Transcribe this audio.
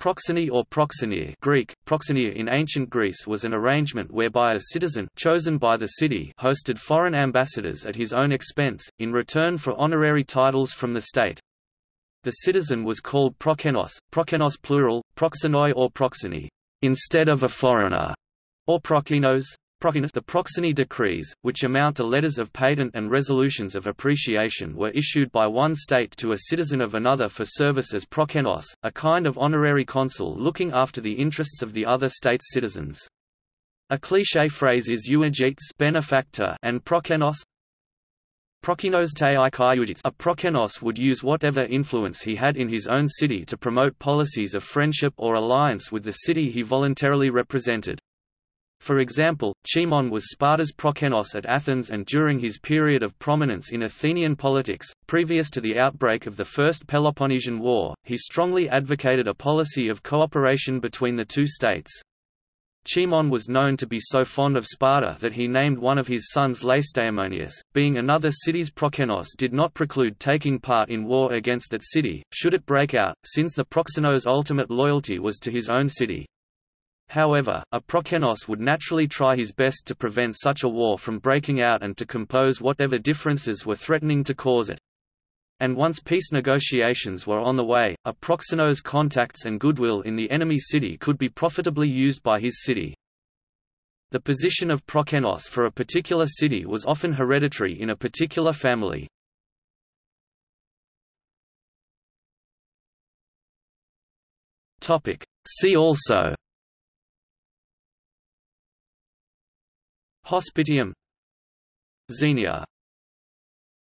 Proxeny or proxenia Greek, proxenia in ancient Greece was an arrangement whereby a citizen chosen by the city hosted foreign ambassadors at his own expense, in return for honorary titles from the state. The citizen was called proxenos, proxenos plural, proxenoi or proxeny, instead of a foreigner, or proxenos. The proxeny decrees, which amount to letters of patent and resolutions of appreciation, were issued by one state to a citizen of another for service as proxenos, a kind of honorary consul looking after the interests of the other state's citizens. A cliché phrase is euergetes, benefactor, and proxenos. A proxenos would use whatever influence he had in his own city to promote policies of friendship or alliance with the city he voluntarily represented. For example, Chimon was Sparta's proxenos at Athens and during his period of prominence in Athenian politics, previous to the outbreak of the First Peloponnesian War, he strongly advocated a policy of cooperation between the two states. Chimon was known to be so fond of Sparta that he named one of his sons Lacedaimonius. Being another city's proxenos did not preclude taking part in war against that city, should it break out, since the proxenos' ultimate loyalty was to his own city. However, a proxenos would naturally try his best to prevent such a war from breaking out and to compose whatever differences were threatening to cause it. And once peace negotiations were on the way, a proxenos' contacts and goodwill in the enemy city could be profitably used by his city. The position of proxenos for a particular city was often hereditary in a particular family. See also: hospitium, xenia.